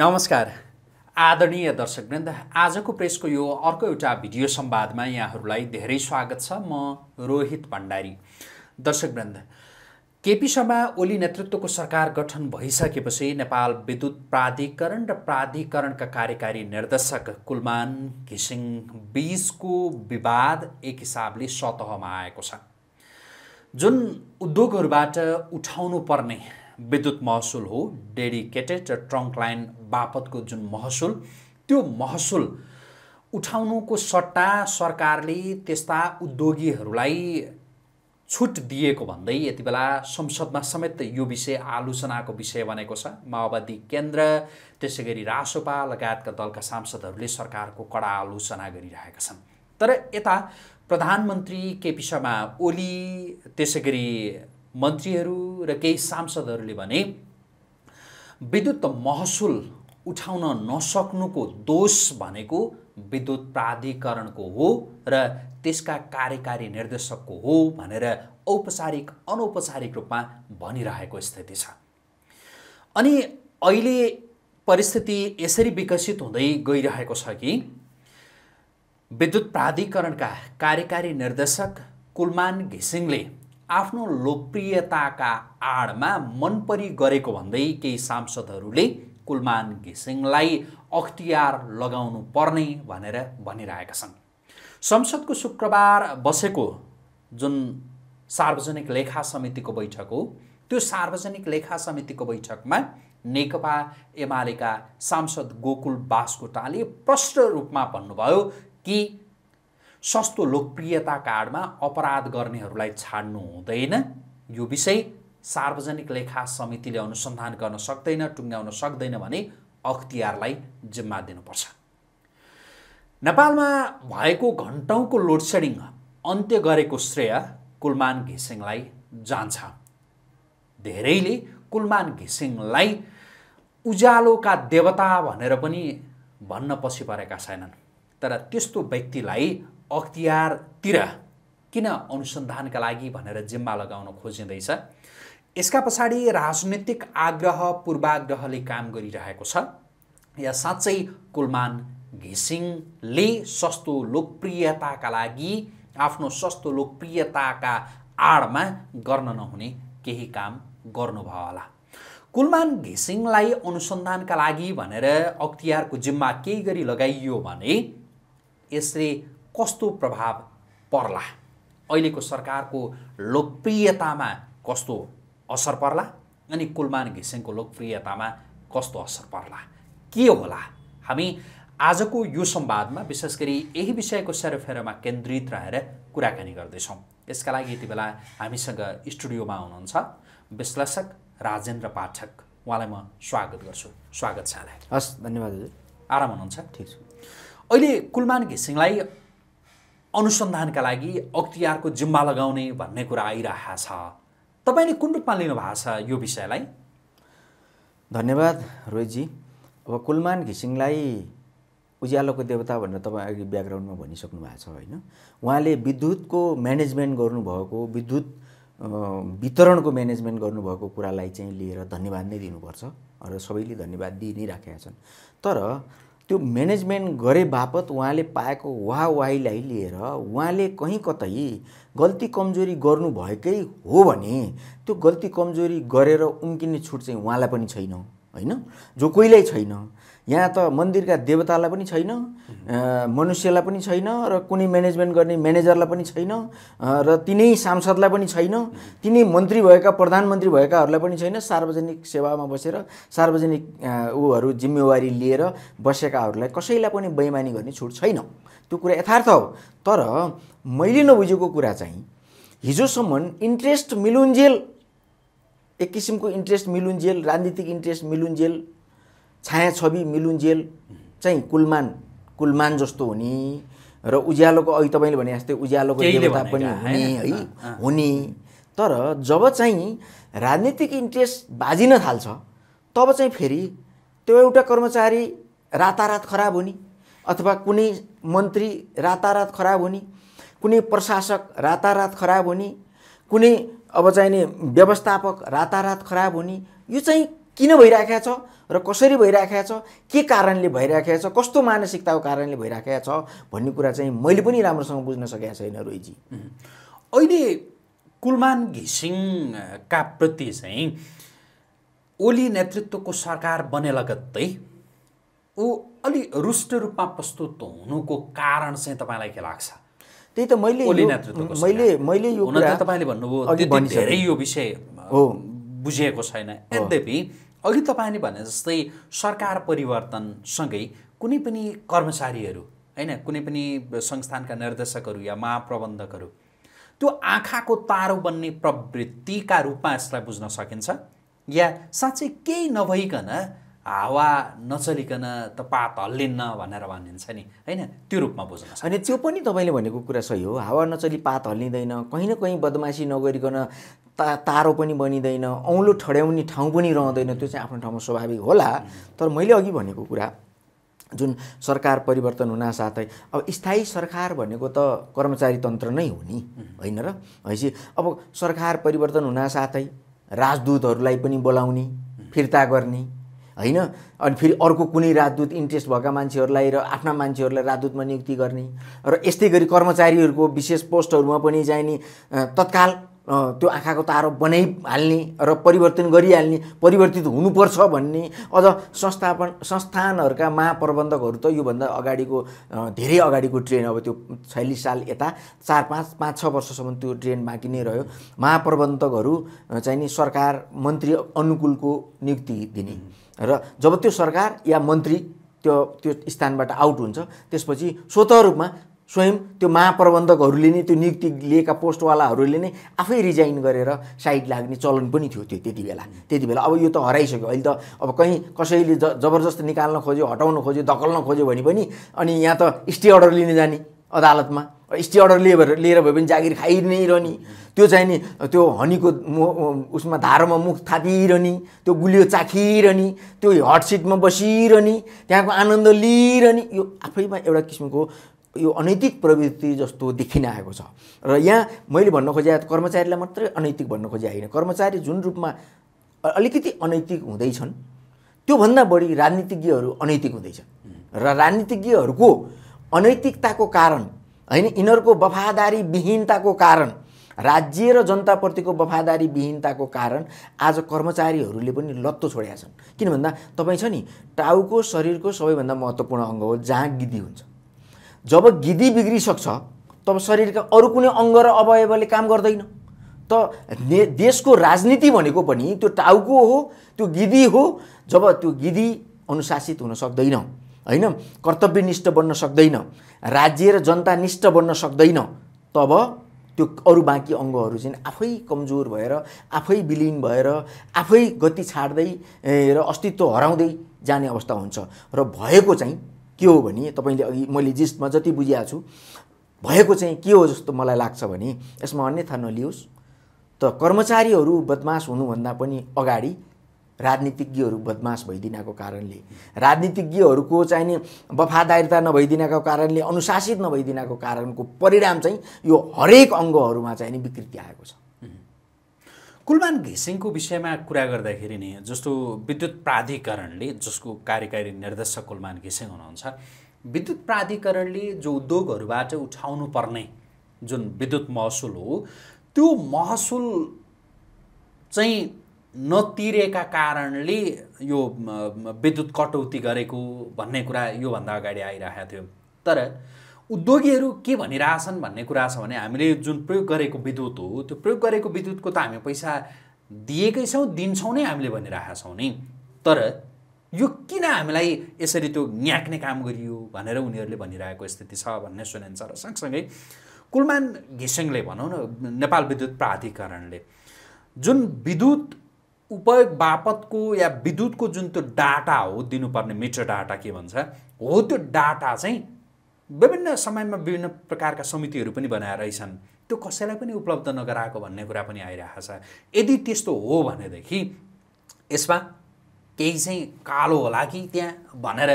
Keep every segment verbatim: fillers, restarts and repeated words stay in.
नमस्कार आदरणीय दर्शकवृन्द, आजको प्रेसको यो अर्को एउटा भिडियो संवादमा यहाँहरूलाई धेरै स्वागत छ। म रोहित भण्डारी। दर्शकवृन्द, केपी शर्मा ओली नेतृत्वको सरकार गठन भइसकेपछि नेपाल विद्युत प्राधिकरण र प्राधिकरणका कार्यकारी निर्देशक कुलमान घिसिङ बीचको विवाद एक हिसाबले सतहमा आएको छ। जुन उद्योगहरूबाट उठाउनु पर्ने विद्युत महसुल हो, डेडिकेटेड र ट्रंक लाइन बापत को जुन महसुल, त्यो महसुल उठाउनुको सट्टा सरकारले त्यस्ता उद्योगीहरूलाई छुट दिएको भन्दै यति बेला संसदमा समेत यो विषय आलोचनाको विषय बनेको छ। माओवादी केन्द्र, त्यसैगरी रासोपा लगायतका दलका सांसदहरूले सरकारको कडा आलोचना गरिरहेका छन्। तर यता प्रधानमन्त्री केपी शर्मा ओली, त्यसैगरी मन्त्रीहरू र केही सांसदहरूले भने विद्युत महसुल उठाउन नसक्नुको दोष भनेको विद्युत प्राधिकरणको हो र त्यसका कार्यकारी निर्देशकको हो भनेर औपचारिक अनौपचारिक रूपमा भनिरहेको स्थिति छ। अनि अहिले परिस्थिति यसरी विकसित हुँदै गइरहेको छ कि विद्युत प्राधिकरणका कार्यकारी निर्देशक कुलमान घिसिङले आफ्नो लोकप्रियताका आडमा मनपरी गरेको भन्दै केही सांसदहरूले कुलमान घिसिङलाई अख्तियार लगाउनु पर्ने भनेर भनिरहेका छन्। संसदको शुक्रबार बसेको जुन सार्वजनिक लेखा समितिको बैठक हो, त्यो सार्वजनिक लेखा समितिको बैठकमा नेकपा एमालेका सांसद गोकुल बास्कोटाले प्रष्ट रूपमा भन्नुभयो कि सस्तो लोकप्रियता कार्डमा अपराध गर्नेहरूलाई छाड्नु हुँदैन। यो विषय सार्वजनिक लेखा समितिले अनुसन्धान गर्न सक्दैन, टुङ्ग्याउन सक्दैन भने अख्तियारलाई जिम्मा दिनुपर्छ। नेपालमा भएको घन्टौँको लोडसेडिङ अन्त्य गरेको श्रेय कुलमान घिसिङलाई जान्छ। धेरैले कुलमान घिसिङलाई उज्यालोका देवता भनेर पनि भन्न पछि परेका छैनन्। तर त्यस्तो व्यक्तिलाई अख्तियारतिर किन अनुसन्धानका लागि भनेर जिम्मा लगाउन खोजिँदैछ? यसका पछाडि राजनीतिक आग्रह पूर्वाग्रहले काम गरिरहेको छ या साँच्चै कुलमान घिसिङले सस्तो लोकप्रियताका लागि, आफ्नो सस्तो लोकप्रियताका आडमा गर्न नहुने केही काम गर्नुभयो होला? कुलमान घिसिङलाई अनुसन्धानका लागि भनेर अख्तियारको जिम्मा केही गरी लगाइयो भने यसले कस्तो प्रभाव पर्ला? अहिलेको सरकारको लोकप्रियतामा कस्तो असर पर्ला अनि कुलमान घिसिङको लोकप्रियतामा कस्तो असर पर्ला, के होला? हामी आजको यो संवादमा विशेष गरी यही विषयको सेरोफेरोमा केन्द्रित रहेर कुराकानी गर्दैछौँ। यसका लागि यति बेला हामीसँग स्टुडियोमा हुनुहुन्छ विश्लेषक राजेन्द्र पाठक। उहाँलाई म स्वागत गर्छु। स्वागत छ। हस्, धन्यवाद हजुर। आराम हुनुहुन्छ? ठिक छु। अहिले कुलमान घिसिङलाई अनुसन्धानका लागि अख्तियारको जिम्मा लगाउने भन्ने कुरा आइरहेको छ। तपाईले कुन रूपमा लिनु भएको छ यो विषयलाई? धन्यवाद रोहितजी। अब कुलमान घिसिङलाई उज्यालोको देवता भनेर तपाईँ अघि ब्याकग्राउन्डमा भनिसक्नु भएको छ होइन? उहाँले विद्युतको म्यानेजमेन्ट गर्नुभएको, विद्युत वितरणको म्यानेजमेन्ट गर्नुभएको कुरालाई चाहिँ लिएर धन्यवाद नै दिनुपर्छ र सबैले धन्यवाद दिइ नै राखेका छन्। तर त्यो म्यानेजमेन्ट गरे बापत उहाँले पाएको वाहवाहीलाई लिएर उहाँले कहीँ कतै गल्ती कमजोरी गर्नुभएकै हो भने त्यो गल्ती कमजोरी गरेर उम्किने छुट चाहिँ उहाँलाई पनि छैन होइन? जो कोहीलाई छैन। यहाँ त मन्दिरका देवतालाई पनि छैन, मनुष्यलाई पनि छैन र कुनै म्यानेजमेन्ट गर्ने म्यानेजरलाई पनि छैन र तिनै सांसदलाई पनि छैन, तिनै मन्त्री भएका प्रधानमन्त्री भएकाहरूलाई पनि छैन। सार्वजनिक सेवामा बसेर सार्वजनिक ऊहरू जिम्मेवारी लिएर बसेकाहरूलाई कसैलाई पनि बेइमानी गर्ने छुट छैन। त्यो कुरा यथार्थ हो। तर मैले नबुझेको कुरा चाहिँ हिजोसम्म इन्ट्रेस्ट मिलुन्जेल, एक किसिमको इन्ट्रेस्ट मिलुन्जेल, राजनीतिक इन्ट्रेस्ट मिलुन्जेल, छाया छवि मिलुन्जेल चाहिँ कुलमान कुलमान जस्तो हुने र उज्यालोको, अघि तपाईँले भने जस्तै उज्यालोको देवता पनि हुने है हुने। तर जब चाहिँ राजनीतिक इन्ट्रेस्ट बाजिन थाल्छ तब चाहिँ फेरि त्यो एउटा कर्मचारी रातारात खराब हुने, अथवा कुनै मन्त्री रातारात खराब हुने, कुनै प्रशासक रातारात खराब हुने, कुनै अब चाहिँ नि व्यवस्थापक रातारात खराब हुने। यो चाहिँ किन भइराखेको छ र कसरी भइराखेको छ, के कारणले भइराखेको छ, कस्तो मानसिकताको कारणले भइराखेको छ भन्ने कुरा चाहिँ मैले पनि राम्रोसँग बुझ्न सकेको छैन रोइजी। अहिले कुलमान घिसिङका प्रति चाहिँ ओली नेतृत्वको सरकार बने लगत्तै ऊ अलि रुष्ट रूपमा प्रस्तुत हुनुको कारण चाहिँ तपाईँलाई के लाग्छ? त्यही त मैले मैले मैले यो कुरा तपाईँले भन्नुभयो त्यति धेरै यो विषय हो बुझेको छैन। यद्यपि अघि तपाईँले भने जस्तै सरकार परिवर्तनसँगै कुनै पनि कर्मचारीहरू हैन, कुनै पनि संस्थानका निर्देशकहरू या महाप्रबन्धकहरू त्यो आँखाको तारो बन्ने प्रवृत्तिका रूपमा यसलाई बुझ्न सकिन्छ या साँच्चै केही नभइकन हावा नचलिकन त पात हल्लिन्न भनेर भनिन्छ नि, हैन, त्यो रूपमा बुझ्न सक्छ। अनि त्यो पनि तपाईले भनेको कुरा सही हो, हावा नचली पात हल्लिदैन, कहीँ न कहीँ बदमासी नगरिकन ता तारो पनि बनिँदैन, औँलो ठड्याउने ठाउँ पनि रहँदैन, त्यो चाहिँ आफ्नो ठाउँमा स्वाभाविक होला। तर मैले अघि भनेको कुरा जुन सरकार परिवर्तन हुन साथै अब स्थायी सरकार भनेको त कर्मचारी तन्त्र नै हो नि, हैन र? हैसी अब सरकार परिवर्तन हुन साथै राजदूतहरूलाई पनि बोलाउने, फिर्ता गर्ने, हैन, अनि फेरि अर्को कुनै राजदूत इन्ट्रेस्ट भएका मान्छेहरूलाई र आफ्ना मान्छेहरूलाई राजदूतमा नियुक्ति गर्ने र यस्तै गरी कर्मचारीहरूको विशेष पोस्टहरूमा पनि चाहिँ नि तत्काल त्यो आँखाको तारो बनाइहाल्ने र परिवर्तन गरिहाल्ने, परिवर्तित हुनुपर्छ भन्ने। अझ संस्थापन संस्थानहरूका महाप्रबन्धकहरू त योभन्दा अगाडिको धेरै अगाडिको ट्रेन, अब त्यो छयालिस साल यता चार पाँच पाँच छ वर्षसम्म त्यो ट्रेन बाँकी नै रह्यो। महाप्रबन्धकहरू चाहिँ नि सरकार मन्त्री अनुकूलको नियुक्ति दिने र जब त्यो सरकार या मन्त्री त्यो त्यो स्थानबाट आउट हुन्छ त्यसपछि स्वतः रूपमा स्वयं त्यो महाप्रबन्धकहरूले नै त्यो नियुक्ति लिएका पोस्टवालाहरूले नै आफै रिजाइन गरेर साइड लाग्ने चलन पनि थियो त्यो त्यति बेला त्यति बेला अब यो त हराइसक्यो। अहिले त अब कहीँ कसैले ज जबरजस्त निकाल्न खोज्यो, हटाउन खोज्यो, धक्ल्न खोज्यो भने पनि अनि यहाँ त स्टे अर्डर लिन जाने अदालतमा, स्टे अर्डर लिएर लिएर भए पनि जागिर खाइ नै रहने, त्यो चाहिँ नि त्यो हनीको उसमा धारोमा मुख थापिरहने, त्यो गुलियो चाखिरहने, त्यो हटसिटमा बसिरहने, त्यहाँको आनन्द लिइरहने, यो आफैमा एउटा किसिमको यो अनैतिक प्रवृत्ति जस्तो देखिन आएको छ। र यहाँ मैले भन्न खोजेँ कर्मचारीलाई मात्रै अनैतिक भन्न खोजेँ होइन, कर्मचारी जुन रूपमा अलिकति अनैतिक हुँदैछन् त्योभन्दा बढी राजनीतिज्ञहरू अनैतिक हुँदैछन् र राजनीतिज्ञहरूको अनैतिकताको कारण हैन, यिनीहरूको वफादारी विहीनताको कारण, राज्य र जनताप्रतिको वफादारी विहीनताको कारण आज कर्मचारीहरूले पनि लत्तो छोडेका छन्। किन भन्दा तपाईँ छ नि टाउको शरीरको सबैभन्दा महत्त्वपूर्ण अङ्ग हो जहाँ गिदी हुन्छ, जब गिदी बिग्रिसक्छ तब शरीरका अरू कुनै अङ्ग र अवयवले काम गर्दैन। त देशको राजनीति भनेको पनि त्यो टाउको हो, त्यो गिदी हो, जब त्यो गिदी अनुशासित हुन सक्दैन, हैन, कर्तव्यनिष्ठ बन्न सक्दैन, राज्य र जनतानिष्ठ बन्न सक्दैन, तब त्यो अरू बाँकी अङ्गहरू चाहिँ आफै कमजोर भएर, आफै विलीन भएर, आफै गति छाड्दै र अस्तित्व हराउँदै जाने अवस्था हुन्छ। र भएको चाहिँ के हो भने तपाईले अघि मैले जिस्टमा जति बुझिया छु भएको चाहिँ के हो जस्तो मलाई लाग्छ भने यसमा अन्यथा नलियोस् त कर्मचारीहरू बदमास हुनुभन्दा पनि अगाडि राजनीतिज्ञहरू बदमास भइदिनको कारणले, राजनीतिज्ञहरूको चाहिँ नि वफादारिता नभइदिनको कारणले, अनुशासित नभइदिनको कारणको परिणाम चाहिँ यो हरेक अङ्गहरूमा चाहिँ नि विकृति आएको छ। कुलमान घिसिङको विषयमा कुरा गर्दाखेरि नि जस्तो विद्युत प्राधिकरणले, जसको कार्यकारी निर्देशक कुलमान घिसिङ हुनुहुन्छ, विद्युत प्राधिकरणले जो उद्योगहरूबाट उठाउनुपर्ने जुन विद्युत महसुल हो त्यो महसुल चाहिँ नतिरेका कारणले यो विद्युत कटौती गरेको भन्ने कुरा योभन्दा अगाडि आइरहेको थियो। तर उद्योगीहरू के भनिरहेछन् भन्ने कुरा छ भने हामीले जुन प्रयोग गरेको विद्युत हो त्यो प्रयोग गरेको विद्युतको त हामी पैसा दिएकै छौँ, दिन्छौँ नै हामीले भनिरहेका छौँ नि, तर यो किन हामीलाई यसरी त्यो न्याक्ने काम गरियो भनेर उनीहरूले भनिरहेको स्थिति छ भन्ने सुनिन्छ। र सँगसँगै कुलमान घिसिङले भनौँ न नेपाल विद्युत प्राधिकरणले जुन विद्युत उपयोग बापतको या विद्युतको जुन त्यो डाटा हो दिनुपर्ने मिटर डाटा के भन्छ हो त्यो डाटा चाहिँ विभिन्न समयमा विभिन्न प्रकारका समितिहरू पनि बनाएर रहेछन्, त्यो कसैलाई पनि उपलब्ध नगराएको भन्ने कुरा पनि आइरहेको छ। यदि त्यस्तो हो भनेदेखि यसमा केही चाहिँ कालो होला कि त्यहाँ भनेर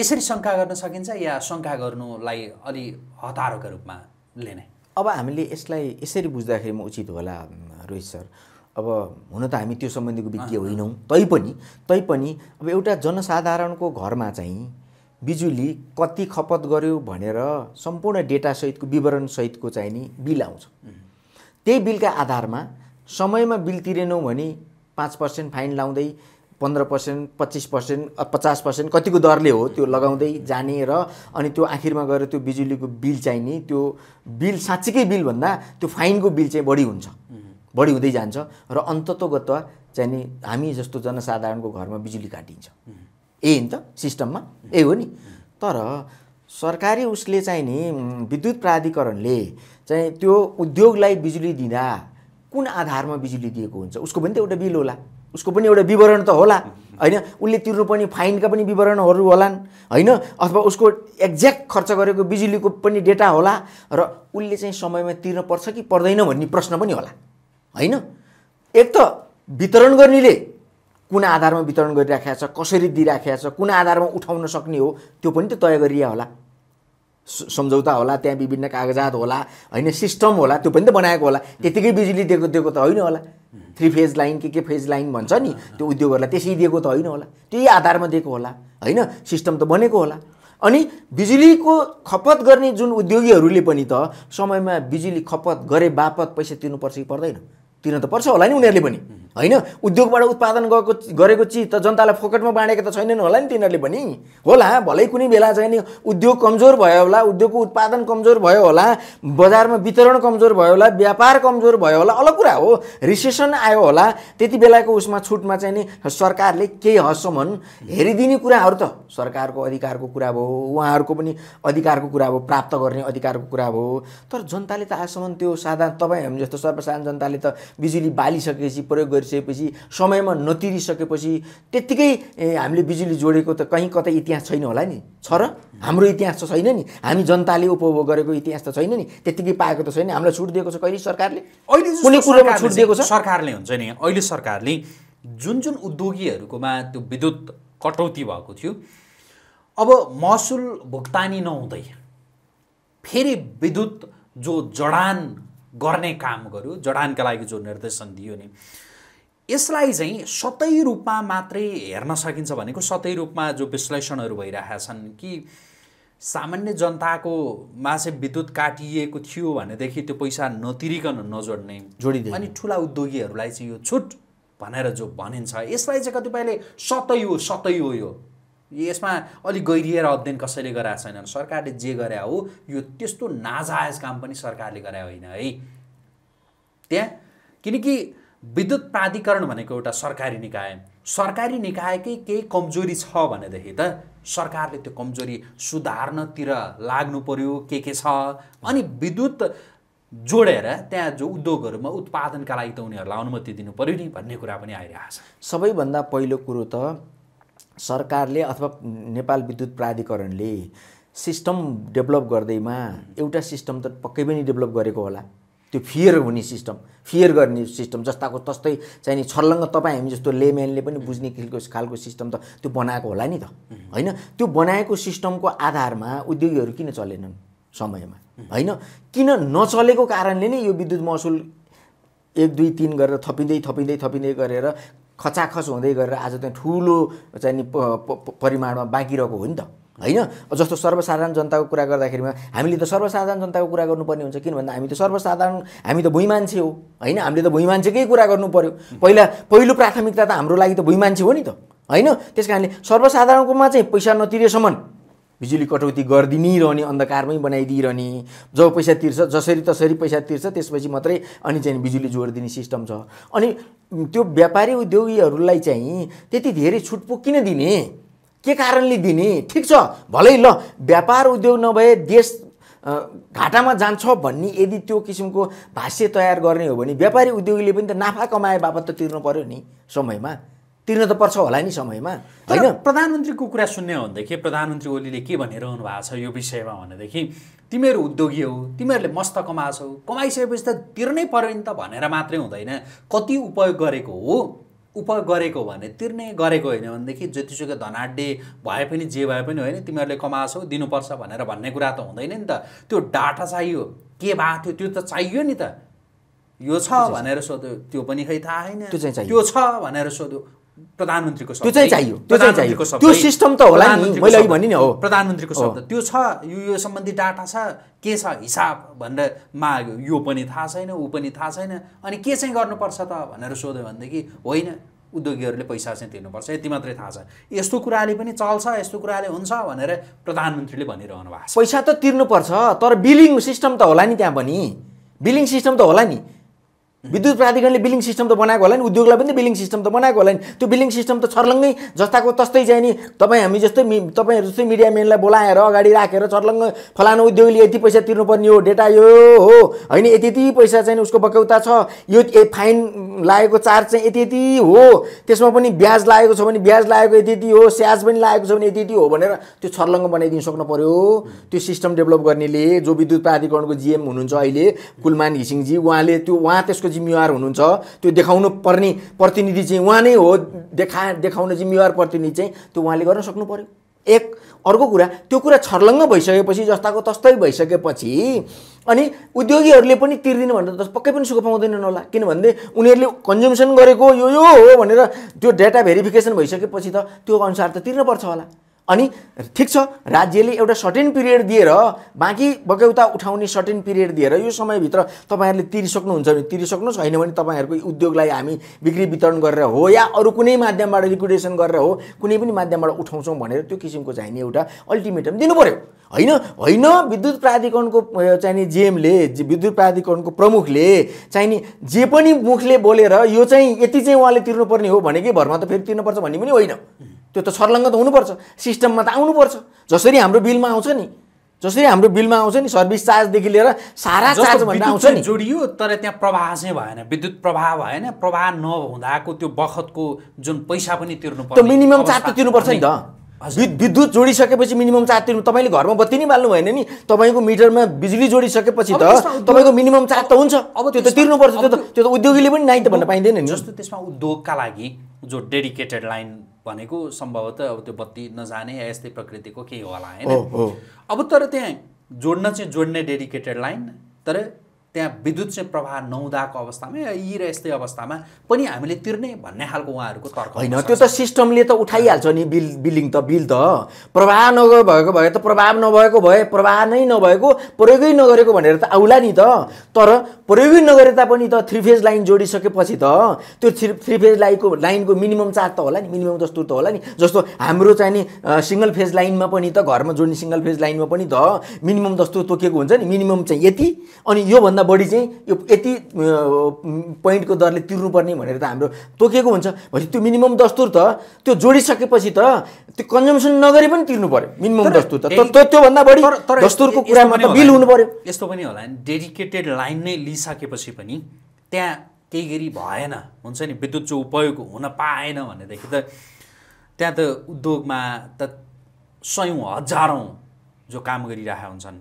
यसरी शङ्का गर्न सकिन्छ या शङ्का गर्नुलाई अलि हतारका रूपमा लिने? अब हामीले यसलाई यसरी बुझ्दाखेरि म उचित होला रोहित सर, अब हुन त हामी त्यो सम्बन्धीको विज्ञ होइनौं तैपनि तैपनि अब एउटा जनसाधारणको घरमा चाहिँ बिजुली कति खपत गर्यो भनेर सम्पूर्ण डेटा सहितको विवरण सहितको चाहिँ नि बिल आउँछ। त्यही बिलका आधारमा समयमा बिल तिरेनौ भने पाँच पर्सेंट फाइन लाउँदै पंद्रह पर्सेंट पच्चीस पर्सेंट पचास पर्सेंट कतिको दरले हो त्यो लगाउँदै जाने र अनि त्यो आखिरमा गएर त्यो बिजुलीको बिल चाहिँ नि त्यो बिल साच्चैकै बिल भन्दा त्यो फाइनको बिल चाहिँ बढी हुन्छ बढी हुँदै जान्छ र अन्ततोगत चाहिँ नि हामी जस्तो जनसाधारणको घरमा बिजुली काटिन्छ। यही हो नि त सिस्टममा, यही हो नि। तर सरकारी उसले चाहिँ नि विद्युत प्राधिकरणले चाहिँ त्यो उद्योगलाई बिजुली दिँदा कुन आधारमा बिजुली दिएको हुन्छ उसको पनि त एउटा बिल होला, उसको पनि एउटा विवरण त होला हैन, उसले तिर्नुपर्ने फाइनका पनि विवरणहरू होलान् हैन, अथवा उसको एक्ज्याक्ट खर्च गरेको बिजुलीको पनि डेटा होला र उसले चाहिँ समयमा तिर्न पर्छ कि पर्दैन भन्ने प्रश्न पनि होला हैन। एक त वितरण गर्नेले कुन आधारमा वितरण गरिराखेको छ, कसरी दिइराखेको छ, कुन आधारमा उठाउन सक्ने हो त्यो पनि त तय गरिया होला, सम्झौता होला, त्यहाँ विभिन्न कागजात होला हैन, सिस्टम होला, त्यो पनि त बनाएको होला। त्यतिकै बिजुली दिएको दिएको त होइन होला, थ्री फेज लाइन के के फेज लाइन भन्छ नि त्यो उद्योगहरूलाई त्यसै दिएको त होइन होला, त्यही आधारमा दिएको होला हैन, सिस्टम त बनेको होला। अनि बिजुलीको खपत गर्ने जुन उद्योगीहरूले पनि त समयमा बिजुली खपत गरे बापत पैसा तिर्नुपर्छ कि पर्दैन, तिर्न त पर्छ होला नि उनीहरूले पनि हैन। उद्योगबाट उत्पादन गएको गरेको चिज त जनतालाई फोकटमा बाँडेको त छैनन् होला नि तिनीहरूले पनि होला। भलै कुनै बेला चाहिँ नि उद्योग कमजोर भयो होला, उद्योगको उत्पादन कमजोर भयो होला, बजारमा वितरण कमजोर भयो होला, व्यापार कमजोर भयो होला, अलग कुरा हो, रिसेसन आयो होला, त्यति बेलाको उसमा छुटमा चाहिँ नि सरकारले केही हदसम्म हेरिदिने कुराहरू त सरकारको अधिकारको कुरा भयो, उहाँहरूको पनि अधिकारको कुरा भयो, प्राप्त गर्ने अधिकारको कुरा भयो। तर जनताले त आजसम्म त्यो साधारण तपाईँ हामी जस्तो सर्वसाधारण जनताले त बिजुली बालिसकेपछि प्रयोग सकेपछि समयमा नतिरिसकेपछि त्यतिकै हामीले बिजुली जोडेको त कहीँ कतै इतिहास छैन होला नि, छ र? हाम्रो इतिहास त छैन नि, हामी जनताले उपभोग गरेको इतिहास त छैन नि, त्यतिकै पाएको त छैन। हामीलाई छुट दिएको छ कहिले सरकारले? अहिले कुनै कुरामा छुट दिएको छ सरकारले हुन्छ नि। अहिले सरकारले जुन जुन उद्योगीहरूकोमा त्यो विद्युत कटौती भएको थियो, अब महसुल भुक्तानी नहुँदै फेरि विद्युत जो जडान गर्ने काम गर्यो, जडानका लागि जो निर्देशन दियो नि, यसलाई चाहिँ सतही रूपमा मात्रै हेर्न सकिन्छ भनेको सतही रूपमा जो विश्लेषणहरू भइरहेका छन् कि सामान्य जनताकोमा चाहिँ विद्युत काटिएको थियो भनेदेखि त्यो पैसा नतिरिकन नजोड्ने, जोडिदिने, अनि ठुला उद्योगीहरूलाई चाहिँ यो छुट भनेर जो भनिन्छ यसलाई चाहिँ कतिपयले सतही हो सतही हो यो, यसमा अलिक गहिरिएर अध्ययन कसैले गरेका छैनन्। सरकारले जे गरे हो यो त्यस्तो नाजायज काम पनि सरकारले गरे होइन है त्यहाँ, किनकि विद्युत प्राधिकरण भनेको एउटा सरकारी निकाय, सरकारी निकायकै केही कमजोरी छ भनेदेखि त सरकारले त्यो कमजोरी सुधार्नतिर लाग्नु पर्यो के के छ। अनि विद्युत जोडेर त्यहाँ जो उद्योगहरूमा उत्पादनका लागि त उनीहरूलाई अनुमति दिनु पर्यो नि भन्ने कुरा पनि आइरहेको छ। सबैभन्दा पहिलो कुरो त सरकारले अथवा नेपाल विद्युत प्राधिकरणले सिस्टम डेभलप गर्दैमा एउटा सिस्टम त पक्कै पनि डेभलप गरेको होला, त्यो फियर हुने सिस्टम, फियर गर्ने सिस्टम, जस्ताको तस्तै चाहिँ नि छर्लङ्ग तपाईँ हामी जस्तो लेम्यानले पनि बुझ्ने किसिमको खालको सिस्टम त त्यो बनाएको होला नि त होइन। त्यो बनाएको सिस्टमको आधारमा उद्योगीहरू किन चलेनन् समयमा होइन, किन नचलेको कारणले नै यो विद्युत महसुल एक दुई तीन गरेर थपिँदै थपिँदै थपिँदै गरेर खचाखच हुँदै गरेर आज चाहिँ ठुलो चाहिँ नि परिमाणमा बाँकी रहेको हो नि त हैन। जस्तो सर्वसाधारण जनताको कुरा गर्दाखेरिमा हामीले त सर्वसाधारण जनताको कुरा गर्नुपर्ने हुन्छ, किन भन्दा हामी त सर्वसाधारण, हामी त भुइँ मान्छे हो हैन, हामीले त भुइँ मान्छेकै कुरा गर्नु पर्यो। पहिला पहिलो प्राथमिकता त हाम्रो लागि त भुइँ मान्छे हो नि त हैन। त्यस कारणले सर्वसाधारणकोमा चाहिँ पैसा नतिरेसम्म बिजुली कटौती गरिदिने, रहने अन्धकारमै बनाइदिइरहने, जब पैसा तिर्छ जसरी तसरी पैसा तिर्छ त्यसपछि मात्रै अनि चाहिँ बिजुली जोडिदिने सिस्टम छ। अनि त्यो व्यापारी उद्योगीहरूलाई चाहिँ त्यति धेरै छुटपुट किन दिने, के कारणले दिने? ठिक छ भलै ल, व्यापार उद्योग नभए देश घाटामा जान्छ भन्ने यदि त्यो किसिमको भाष्य तयार गर्ने हो भने व्यापारी उद्योगीले पनि त नाफा कमाए बापत त तिर्नु पर्यो नि, समयमा तिर्न त पर्छ होला नि समयमा होइन। प्रधानमन्त्रीको कुरा सुन्ने हो भनेदेखि प्रधानमन्त्री ओलीले के भनिरहनु भएको छ यो विषयमा भनेदेखि तिमीहरू उद्योगी हौ, तिमीहरूले मस्त कमाछौ, कमाइसकेपछि त तिर्नै पर्यो नि त भनेर मात्रै हुँदैन, कति उपयोग गरेको हो, उपयोग गरेको भने तिर्ने गरेको होइन भनेदेखि जतिसुकै धनाढ्य भए पनि जे भए पनि होइन तिमीहरूले कमाछौ दिनुपर्छ भनेर भन्ने कुरा त हुँदैन नि त। त्यो डाटा चाहियो, के भएको थियो त्यो त चाहियो नि त, यो छ भनेर सोध्यो, त्यो पनि खै थाहा हैन, त्यो चाहिँ चाहियो, त्यो छ भनेर सोध्यो प्रधानमन्त्रीको शब्द, त्यो चाहिँ चाहियो, त्यो चाहिँ चाहियो, त्यो सिस्टम त होला नि, मैले अघि भने नि हो प्रधानमन्त्रीको शब्द त्यो छ, यो यो सम्बन्धी डाटा छ, के छ हिसाब भनेर माग्यो, यो पनि थाहा छैन, उ पनि थाहा छैन, अनि के चाहिँ गर्नुपर्छ त भनेर सोध्यो भनेदेखि होइन उद्योगीहरूले पैसा चाहिँ तिर्नुपर्छ, यति मात्रै थाहा छ, यस्तो कुराले पनि चल्छ, यस्तो कुराले हुन्छ भनेर प्रधानमन्त्रीले भनिरहनु भएको छ। पैसा त तिर्नुपर्छ तर बिलिङ सिस्टम त होला नि, त्यहाँ पनि बिलिङ सिस्टम त होला नि, विद्युत प्राधिकरणले बिलिङ सिस्टम त बनाएको होला नि, उद्योगलाई पनि बिलिङ सिस्टम त बनाएको होला नि, त्यो बिलिङ सिस्टम त छर्लङ्गै जस्ताको तस्तै चाहिँ नि, तपाईँ हामी जस्तै तपाईँहरू जस्तै मिडियाम्यानलाई बोलाएर अगाडि राखेर छर्लङ्ग फलानु उद्योगले यति पैसा तिर्नुपर्ने हो, डेटा यो हो होइन, यति यति पैसा चाहिँ उसको बकौता छ, यो फाइन लागेको चार्ज चाहिँ यति यति हो, त्यसमा पनि ब्याज लागेको छ भने ब्याज लागेको यति यति हो, स्याज पनि लागेको छ भने यति यति हो भनेर त्यो छर्लङ्ग बनाइदिन सक्नु पर्यो। त्यो सिस्टम डेभलप गर्नेले, जो विद्युत प्राधिकरणको जिएम हुनुहुन्छ अहिले कुलमान घिसिङजी, उहाँले त्यो उहाँ त्यसको जिम्मेवार हुनुहुन्छ, त्यो देखाउनु पर्ने प्रतिनिधि चाहिँ उहाँ नै हो, देखा देखाउन जिम्मेवार प्रतिनिधि चाहिँ त्यो उहाँले गर्न सक्नु पर्यो। एक अर्को कुरा, त्यो कुरा छर्लङ्ग भइसकेपछि जस्ताको तस्तै भइसकेपछि अनि उद्योगीहरूले पनि तिर्दिनु भनेर त पक्कै पनि सुख पाउँदैनन् होला, किनभने उनीहरूले कन्ज्युम्सन गरेको यो यो हो भनेर त्यो डेटा भेरिफिकेसन भइसकेपछि त त्यो अनुसार त तिर्नुपर्छ होला। अनि ठिक छ, राज्यले एउटा सर्टेन पिरियड दिएर बाँकी बकौता उठाउने सर्टेन पिरियड दिएर यो समयभित्र तपाईँहरूले तिरिसक्नुहुन्छ भने तिरिसक्नुहोस्, होइन भने तपाईँहरूको उद्योगलाई हामी बिक्री वितरण गरेर हो या अरू कुनै माध्यमबाट लिक्विडेसन गरेर हो, कुनै पनि माध्यमबाट उठाउँछौँ भनेर त्यो किसिमको चाहिने एउटा अल्टिमेटम दिनु पर्यो। होइन होइन विद्युत प्राधिकरणको चाहिने जिएमले, विद्युत प्राधिकरणको प्रमुखले चाहिने जे पनि मुखले बोलेर यो चाहिँ यति चाहिँ उहाँले तिर्नुपर्ने हो भनेकै भरमा त फेरि तिर्नुपर्छ भन्ने पनि होइन, त्यो त छर्लङ्ग त हुनुपर्छ, सिस्टममा त आउनुपर्छ, जसरी हाम्रो बिलमा आउँछ नि, जसरी हाम्रो बिलमा आउँछ नि, सर्भिस चार्जदेखि लिएर सारा चार्ज भनेर आउँछ नि, जोडियो तर त्यहाँ प्रवाह चाहिँ भएन, विद्युत प्रवाह भएन, प्रवाह नहुँदाको त्यो बखतको जुन पैसा पनि तिर्नुपर्छ, त्यो मिनिमम चार्ज त तिर्नुपर्छ नि त, विद्युत जोडिसकेपछि मिनिमम चार्ज तिर्नु, तपाईँले घरमा बत्ती नै बाल्नु भएन नि, तपाईँको मिटरमा बिजुली जोडिसकेपछि त तपाईँको मिनिमम चार्ज त हुन्छ, अब त्यो त तिर्नुपर्छ, त्यो त त्यो त उद्योगीले पनि नाइ त भन्न पाइँदैन नि। जस्तो त्यसमा उद्योगका लागि जो डेडिकेटेड लाइन भनेको सम्भवतः अब त्यो बत्ती नजाने या यस्तै प्रकृतिको केही होला होइन, अब तर त्यहाँ जोड्न चाहिँ जोड्ने डेडिकेटेड लाइन, तर त्यहाँ विद्युत चाहिँ प्रवाह नहुँदाको अवस्थामा यी र यस्तै अवस्थामा पनि हामीले तिर्ने भन्ने खालको उहाँहरूको तर्क होइन, त्यो त सिस्टमले त उठाइहाल्छ नि बिल, बिलिङ त बिल त प्रवाह नगएको भएको भए त प्रभाव नभएको भए प्रवाह नै नभएको प्रयोगै नगरेको भनेर त आउला नि त, तर प्रयोगै नगरे तापनि त थ्री फेज लाइन जोडिसकेपछि त त्यो थ्री थ्री फेज लाइनको लाइनको मिनिमम चार्ज त होला नि, मिनिमम जस्तो त होला नि, जस्तो हाम्रो चाहिँ नि सिङ्गल फेज लाइनमा पनि त घरमा जोड्ने सिङ्गल फेज लाइनमा पनि त मिनिमम जस्तो तोकेको हुन्छ नि, मिनिमम चाहिँ यति अनि योभन्दा बढी चाहिँ यो यति पोइन्टको दरले तिर्नुपर्ने भनेर त हाम्रो तोकेको हुन्छ, भने त्यो मिनिमम दस्तुर त त्यो जोडिसकेपछि त त्यो कन्जम्सन नगरी पनि तिर्नु पर्यो मिनिमम दस्तुर त, त्योभन्दा बढी दस्तुरको कुरामा त बिल हुनु पर्यो। यस्तो पनि होला नि, डेडिकेटेड लाइन नै लिइसकेपछि पनि त्यहाँ केही गरी भएन हुन्छ नि, विद्युत जो उपयोग हुन पाएन भनेदेखि त त्यहाँ त उद्योगमा त सयौँ हजारौँ जो काम गरिरहेका हुन्छन्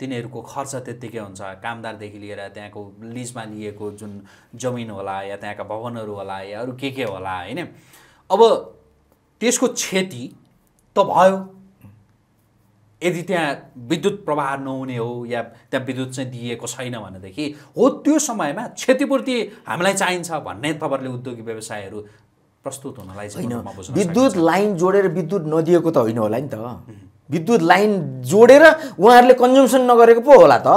तिनीहरूको खर्च त्यत्तिकै हुन्छ, कामदारदेखि लिएर त्यहाँको लिजमा लिएको जुन जमिन होला या त्यहाँका भवनहरू होला या अरू के के होला होइन, अब त्यसको क्षति त भयो, यदि त्यहाँ विद्युत प्रवाह नहुने हो या त्यहाँ विद्युत चाहिँ दिएको छैन भनेदेखि हो, त्यो समयमा क्षतिपूर्ति हामीलाई चाहिन्छ भन्ने तपाईँहरूले उद्योगिक व्यवसायहरू प्रस्तुत हुनलाई होइन। विद्युत लाइन जोडेर विद्युत नदिएको त होइन होला नि त, विद्युत लाइन जोडेर उहाँहरूले कन्जम्सन नगरेको पो होला त,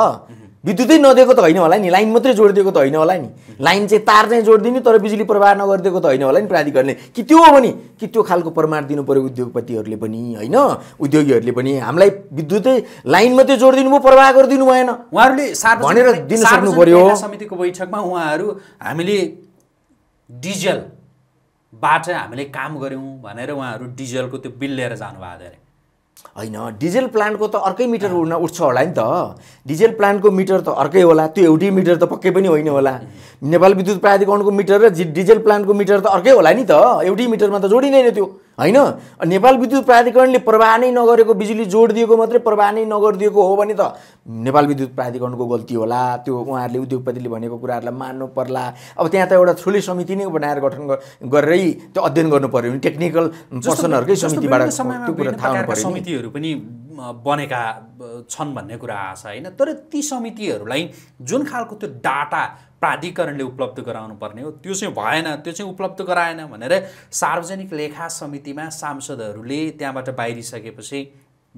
विद्युतै नदिएको त होइन होला नि, लाइन मात्रै जोडिदिएको त होइन होला नि, लाइन चाहिँ तार चाहिँ जोडिदिने तर बिजुली प्रवाह नगरिदिएको त होइन होला नि प्राधिकरणले, कि त्यो हो भने कि त्यो खालको प्रमाण दिनु पऱ्यो उद्योगपतिहरूले पनि होइन, उद्योगीहरूले पनि हामीलाई विद्युतै लाइन मात्रै जोडिदिनु भयो प्रवाह गरिदिनु भएन उहाँहरूले भनेर दिन सक्नु पर्यो। समितिको बैठकमा उहाँहरू हामीले डिजलबाट हामीले काम गऱ्यौँ भनेर उहाँहरू डिजलको त्यो बिल लिएर जानुभएको अरे, होइन डिजेल प्लान्टको त अर्कै मिटर उठ्न उठ्छ होला नि त, डिजेल प्लान्टको मिटर त अर्कै होला, त्यो एउटै मिटर त पक्कै पनि होइन होला, नेपाल विद्युत प्राधिकरणको मिटर र डिजेल प्लान्टको मिटर त अर्कै होला नि त, एउटै मिटरमा त जोडिँदैन त्यो होइन। नेपाल विद्युत प्राधिकरणले प्रवाह नै नगरेको, बिजुली जोडिदिएको मात्रै प्रवाह नै नगरिदिएको हो भने त नेपाल विद्युत प्राधिकरणको गल्ती होला, त्यो उहाँहरूले उद्योगपतिले भनेको कुराहरूलाई मान्नु पर्ला, अब त्यहाँ त एउटा ठुलो समिति नै बनाएर गठन गरेरै त्यो अध्ययन गर्नु पर्यो नि, टेक्निकल पर्सनहरूकै समितिबाट त्यो कुरा थाहा हुनु पर्यो। समितिहरू पनि बनेका छन् भन्ने कुरा आशा होइन, तर ती समितिहरूलाई जुन खालको त्यो डाटा प्राधिकरणले उपलब्ध गराउनु पर्ने हो, त्यो चाहिँ भएन, त्यो चाहिँ उपलब्ध गराएन भनेर सार्वजनिक लेखा समितिमा सांसदहरूले त्यहाँबाट बाहिरिसकेपछि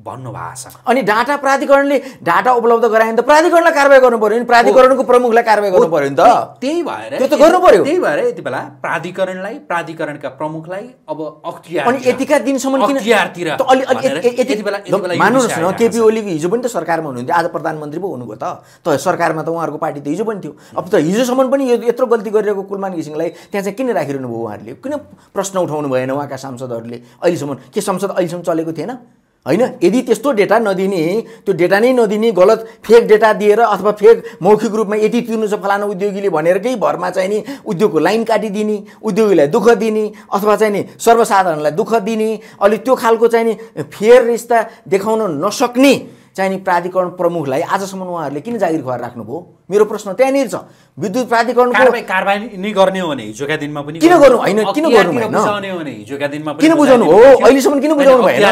भन्नुभएको छ। अनि डाटा प्राधिकरणले डाटा उपलब्ध गरायो भने त प्राधिकरणलाई कारबाही गर्नु पर्यो नि, प्राधिकरणको प्रमुखलाई कारबाही गर्नु पर्यो नि त, त्यही भएर त्यो त गर्नु पर्यो। त्यही भएर यति बेला प्राधिकरणलाई, प्राधिकरणका प्रमुखलाई अब अख्तियार, अनि यतिका दिनसम्म किन अख्तियारतिर त अलि अलि यति बेला यति बेला मान्नुस् न, केपी ओलीको हिजो पनि त सरकारमा हुनुहुन्थ्यो, आज प्रधानमन्त्री पो हुनुभयो त, त सरकारमा त उहाँहरूको पार्टी त हिजो पनि थियो। अब त हिजोसम्म पनि यो यत्रो गल्ती गरिरहेको कुलमान घिसिङलाई त्यहाँ चाहिँ किन राखिरहनु भयो उहाँहरूले, किन प्रश्न उठाउनु भएन उहाँका सांसदहरूले? अहिलेसम्म के संसद अहिलेसम्म चलेको थिएन हैन? यदि त्यस्तो डेटा नदिने, त्यो डेटा नै नदिने, गलत फेक डेटा दिएर अथवा फेक मौखिक रूपमा यति तिर्नु छ फलाना उद्योगीले भनेरकै भरमा चाहिँ नि उद्योगको लाइन काटिदिने, उद्योगीलाई दुःख दिने अथवा चाहिँ नि सर्वसाधारणलाई दुःख दिने, अलि त्यो खालको चाहिँ नि फेयर रिस्ता देखाउन नसक्ने चाहिँ नि प्राधिकरण प्रमुखलाई आजसम्म उहाँहरूले किन जागिर खुवाएर राख्नुभयो? मेरो प्रश्न त्यहाँनिर छ। विद्युत प्राधिकरणको कारबाही नै गर्ने हो भने हिजोका दिनमा पनि किन गर्नु हैन, किन गर्नु हैन, बुझाउने हो भने हिजोका दिनमा पनि किन बुझाउनु हो, अहिलेसम्म किन बुझाउनु भएन?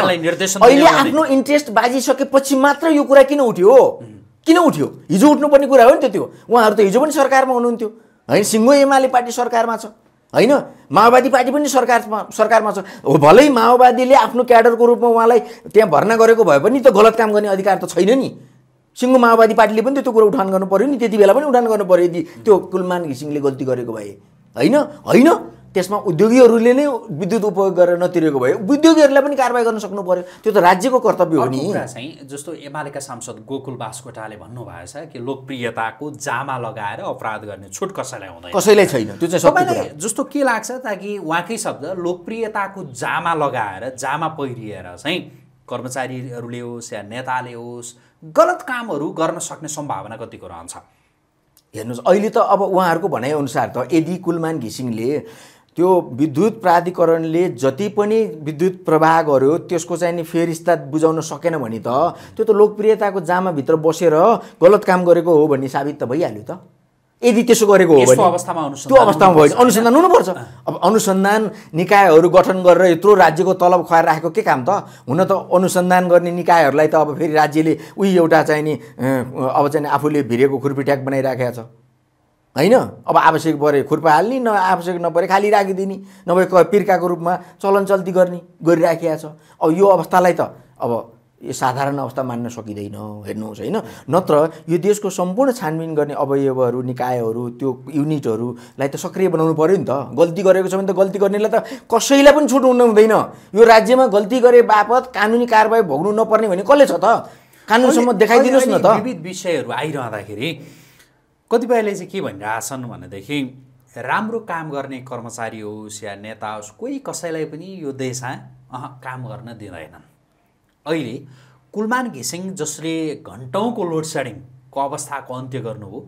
अहिले आफ्नो इन्ट्रेस्ट बाजिसकेपछि मात्र यो कुरा किन उठ्यो, किन उठ्यो? हिजो उठ्नुपर्ने कुरा हो नि त त्यो। उहाँहरू त हिजो पनि सरकारमा हुनुहुन्थ्यो हैन, सिङ्गो एमाले पार्टी सरकारमा छ हैन, माओवादी पार्टी पनि सरकारमा सरकारमा छ। हो भलै माओवादीले आफ्नो क्याडरको रूपमा उहाँलाई त्यहाँ भर्ना गरेको भए पनि त गलत काम गर्ने अधिकार त छैन नि, सिङ्गो माओवादी पार्टीले पनि त्यो कुरा उठान गर्नु पर्यो नि, त्यति बेला पनि उठान गर्नु पर्यो यदि त्यो कुलमान घिसिङले गल्ती गरेको भए, होइन? होइन, त्यसमा उद्योगीहरूले नै विद्युत उपयोग गरेर नतिरेको भए उद्योगीहरूलाई पनि कारबाही गर्न सक्नु पर्यो, त्यो त राज्यको कर्तव्य हो नि। चाहिँ जस्तो एमालेका सांसद गोकुल बास्कोटाले भन्नुभएको छ कि लोकप्रियताको जामा लगाएर अपराध गर्ने छुट कसैलाई हुँदैन, कसैलाई छैन, त्यो चाहिँ सबैलाई। जस्तो के लाग्छ ताकि उहाँकै शब्द लोकप्रियताको जामा लगाएर, जामा पहिरिएर चाहिँ कर्मचारीहरूले होस् या नेताले होस् गलत कामहरू गर्न सक्ने सम्भावना कतिको रहन्छ? हेर्नुहोस्, अहिले त अब उहाँहरूको भनाइअनुसार त यदि कुलमान घिसिङले त्यो विद्युत प्राधिकरणले जति पनि विद्युत प्रवाह गर्यो त्यसको चाहिँ नि फेरिस्ता बुझाउन सकेन भने त त्यो त लोकप्रियताको जामाभित्र बसेर गलत काम गरेको हो भन्ने साबित त भइहाल्यो त। यदि त्यसो गरेको हो भने त्यो अवस्थामा भयो अनुसन्धान हुनुपर्छ। अब अनुसन्धान निकायहरू गठन गरेर यत्रो राज्यको तलब खुवाएर राखेको के काम त? हुन त अनुसन्धान गर्ने निकायहरूलाई त अब फेरि राज्यले उही एउटा चाहिँ नि अब चाहिँ आफूले भिरेको खुर्पिट्याक बनाइराखेको छ हैन? अब आवश्यक परे खुर्पा हाल्ने, न आवश्यक नपरे खाली राखिदिने, नभए पिर्काको रूपमा चलन चल्ती गर्ने गरिराखेको छ। अब यो अवस्थालाई त अब यो साधारण अवस्था मान्न सकिँदैन, हेर्नुहोस् हैन? नत्र यो देशको सम्पूर्ण छानबिन गर्ने अवयवहरू, निकायहरू, त्यो युनिटहरूलाई त सक्रिय बनाउनु पर्यो नि त। गल्ती गरेको छ भने त गल्ती गर्नेलाई त कसैलाई पनि छुट हुनु हुँदैन। यो राज्यमा गल्ती गरे बापत कानुनी कारबाही भोग्नु नपर्ने भने कसले छ त? कानुनसम्म देखाइदिनुहोस् न त। विविध विषयहरू आइरहँदाखेरि कतिपयले चाहिँ के भनिरहेछन् भनेदेखि राम्रो काम गर्ने कर्मचारी होस् या नेता होस् कोही कसैलाई पनि यो देशमा अह काम गर्न दिँदैनन्। अहिले कुलमान घिसिङ जसले घन्टौँको लोड सेडिङको अवस्थाको अन्त्य गर्नुभयो,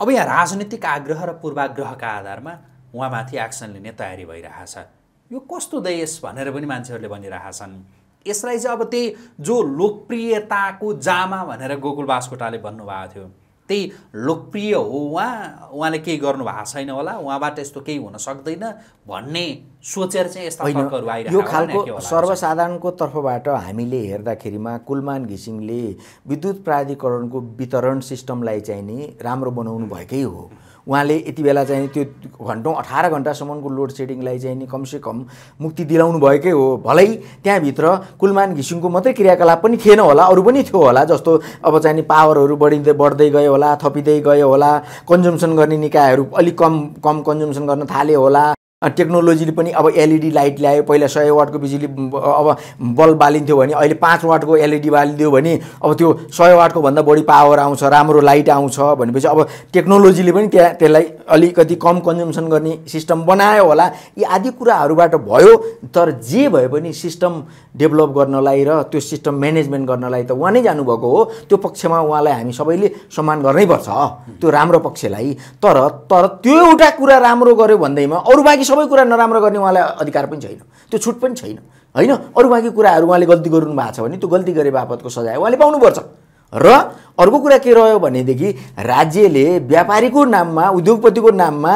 अब यहाँ राजनीतिक आग्रह र पूर्वाग्रहका आधारमा उहाँमाथि एक्सन लिने तयारी भइरहेछ। यो कस्तो देश भनेर पनि मान्छेहरूले भनिरहेछन्। यसलाई चाहिँ अब त्यही जो लोकप्रियताको जामा भनेर गोकुल बास्कोटाले भन्नुभएको थियो, त्यही लोकप्रिय हो उहाँ, उहाँले केही गर्नु भएको छैन होला, उहाँबाट यस्तो केही हुन सक्दैन भन्ने सोचेर चाहिँ यस्ता तर्कहरू आइरहेको। यो खालको सर्वसाधारणको तर्फबाट हामीले हेर्दाखेरिमा कुलमान घिसिङले विद्युत प्राधिकरणको वितरण सिस्टमलाई चाहिँ नि राम्रो बनाउनु भएकै हो। उहाँले यति बेला चाहिँ त्यो घन्टौँ अठार घन्टासम्मको लोड सेडिङलाई चाहिँ नि कमसेकम मुक्ति दिलाउनु भएकै हो। भलै त्यहाँभित्र कुलमान घिसिङको मात्रै क्रियाकलाप पनि थिएन होला, अरू पनि थियो होला, जस्तो अब चाहिँ नि पावरहरू बढिँदै बढ्दै गयो होला, थपिँदै गयो होला, कन्जम्सन गर्ने निकायहरू अलिक कम कम कन्जम्सन गर्न थाले होला, टेक्नोलोजीले पनि अब एलइडी लाइट ल्यायो। पहिला सय वाटको बिजुली अब बल्ब बालिन्थ्यो भने अहिले पाँच वाटको एलइडी बालिदियो भने अब त्यो सय वाटको भन्दा बढी पावर आउँछ, राम्रो लाइट आउँछ भनेपछि अब टेक्नोलोजीले पनि त्यहाँ त्यसलाई अलिकति कम कन्जम्सन गर्ने सिस्टम बनायो होला। यी आदि कुराहरूबाट भयो, तर जे भए पनि सिस्टम डेभलप गर्नलाई र त्यो सिस्टम म्यानेजमेन्ट गर्नलाई त उहाँ नै जानुभएको हो। त्यो पक्षमा उहाँलाई हामी सबैले सम्मान गर्नैपर्छ, त्यो राम्रो पक्षलाई। तर तर त्यो एउटा कुरा राम्रो गर्यो भन्दैमा अरू बाँकी सबै कुरा नराम्रो गर्ने उहाँलाई अधिकार पनि छैन, त्यो छुट पनि छैन, होइन? अरू बाँकी कुराहरू उहाँले गल्ती गर्नु भएको छ भने त्यो गल्ती गरे बापतको सजाय उहाँले पाउनुपर्छ। र अर्को कुरा के रह्यो भनेदेखि राज्यले व्यापारीको नाममा उद्योगपतिको नाममा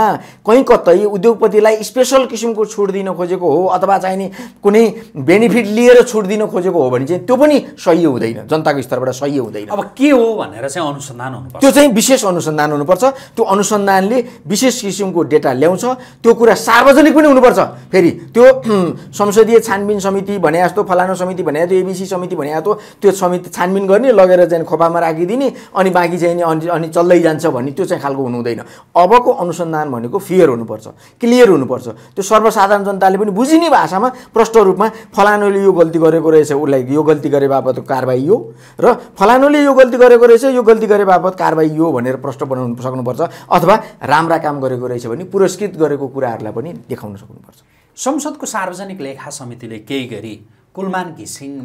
कहीँ कतै उद्योगपतिलाई स्पेशल किसिमको छुट दिन खोजेको हो अथवा चाहिने कुनै बेनिफिट लिएर छुट दिन खोजेको हो भने चाहिँ त्यो पनि सही हुँदैन, जनताको स्तरबाट सही हुँदैन। अब के हो भनेर चाहिँ अनुसन्धान हुनुपर्छ, त्यो चाहिँ विशेष अनुसन्धान हुनुपर्छ। त्यो अनुसन्धानले विशेष किसिमको डेटा ल्याउँछ, त्यो कुरा सार्वजनिक पनि हुनुपर्छ। फेरि त्यो संसदीय छानबिन समिति भने जस्तो फलानो समिति भने जस्तो एबीसी समिति भने जस्तो त्यो समिति छानबिन गर्ने लगेर चाहिँ खोपामा राखिदिने अनि बाँकी चाहिँ अनि चल्दै जान्छ भन्ने त्यो चाहिँ खालको हुनु हुँदैन। अबको अनुसन्धान भनेको फेयर हुनुपर्छ, क्लियर हुनुपर्छ, त्यो सर्वसाधारण जनताले पनि बुझिने भाषामा प्रष्ट रूपमा फलानोले यो गल्ती गरेको रहेछ, उसलाई यो गल्ती गरे बापत कारबाही यो, र फलानोले यो गल्ती गरेको रहेछ, यो गल्ती गरे बापत कारबाही यो भनेर प्रष्ट बनाउन सक्नुपर्छ। अथवा राम्रा काम गरेको रहेछ भने पुरस्कृत गरेको कुराहरूलाई पनि देखाउन सक्नुपर्छ। संसदको सार्वजनिक लेखा समितिले केही गरी कुलमान घिसिङ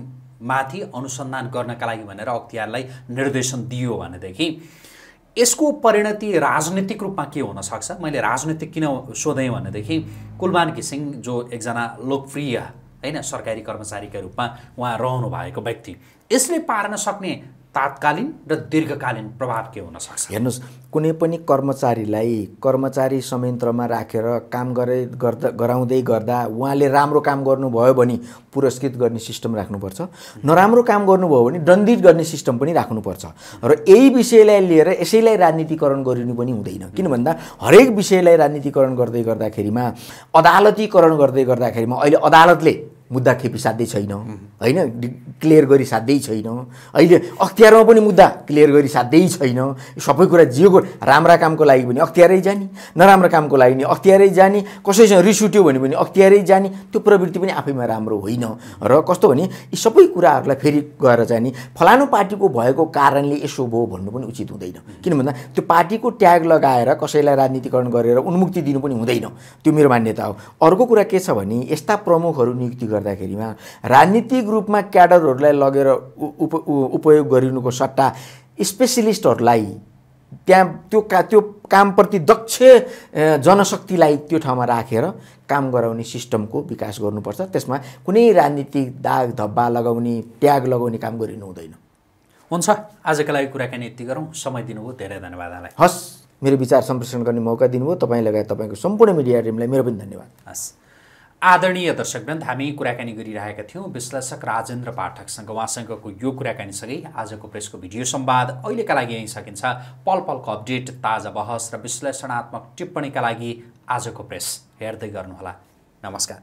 माथि अनुसन्धान गर्नका लागि भनेर अख्तियारलाई निर्देशन दियो भनेदेखि यसको परिणति राजनीतिक रूपमा के हुन सक्छ? मैले राजनीतिक किन सोधेँ भनेदेखि कुलमान घिसिङ जो एकजना लोकप्रिय हैन सरकारी कर्मचारीका रूपमा उहाँ रहनु भएको व्यक्ति, यसले पार्न सक्ने तात्कालीन र दीर्घकालीन प्रभाव के हुन सक्छ? हेर्नुहोस्, कुनै पनि कर्मचारीलाई कर्मचारी संयन्त्रमा राखेर काम गरे गर्दा गराउँदै गर्दा उहाँले राम्रो काम गर्नुभयो भने पुरस्कृत गर्ने सिस्टम राख्नुपर्छ, नराम्रो काम गर्नुभयो भने दण्डित गर्ने सिस्टम पनि राख्नुपर्छ। र यही विषयलाई लिएर यसैलाई राजनीतिकरण गरिनु पनि हुँदैन। किन भन्दा हरेक विषयलाई राजनीतिकरण गर्दै गर्दाखेरिमा अदालतीकरण गर्दै गर्दाखेरिमा अहिले अदालतले मुद्दा खेपी साध्यै छैन, हैन क्लियर गरी साध्यै छैन, अहिले अख्तियारमा पनि मुद्दा क्लियर गरी साध्यै छैन। सबै कुरा जिएको राम्रा कामको लागि पनि अख्तियारै जाने, नराम्रो कामको लागि पनि अख्तियारै जाने, कसैसँग रिस उठ्यो भने पनि अख्तियारै जाने, त्यो प्रवृत्ति पनि आफैमा राम्रो होइन। र कस्तो भने यी सबै कुराहरूलाई फेरि गएर जाने फलानु पार्टीको भएको कारणले यसो भयो भन्नु पनि उचित हुँदैन। किन भन्दा त्यो पार्टीको ट्याग लगाएर कसैलाई राजनीतिकरण गरेर उन्मुक्ति दिनु पनि हुँदैन, त्यो मेरो मान्यता हो। अर्को कुरा के छ भने यस्ता प्रमुखहरू नियुक्ति गर्दाखेरिमा राजनीतिक रूपमा क्याडरहरूलाई लगेर उप उपयोग गरिनुको सट्टा स्पेसलिस्टहरूलाई त्यहाँ त्यो का त्यो कामप्रति दक्ष जनशक्तिलाई त्यो ठाउँमा राखेर काम गराउने सिस्टमको विकास गर्नुपर्छ। त्यसमा कुनै राजनीतिक दाग धब्बा लगाउने ट्याग लगाउने काम गरिनु हुँदैन। हुन्छ, आजको लागि कुराकानी यति गरौँ। समय दिनुभयो, धेरै धन्यवाद हामीलाई। हस्, मेरो विचार सम्प्रेषण गर्ने मौका दिनुभयो, तपाईँ लगायत तपाईँको सम्पूर्ण मिडिया टिमलाई मेरो पनि धन्यवाद। हस्, आदरणीय दर्शकवृन्द, हामी कुराकानी गरिरहेका थियौँ विश्लेषक राजेन्द्र पाठकसँग। उहाँसँगको यो कुराकानीसँगै आजको प्रेसको भिडियो संवाद अहिलेका लागि यहीँ सकिन्छ। पल पलको अपडेट, ताजा बहस र विश्लेषणात्मक टिप्पणीका लागि आजको प्रेस हेर्दै गर्नुहोला। नमस्कार।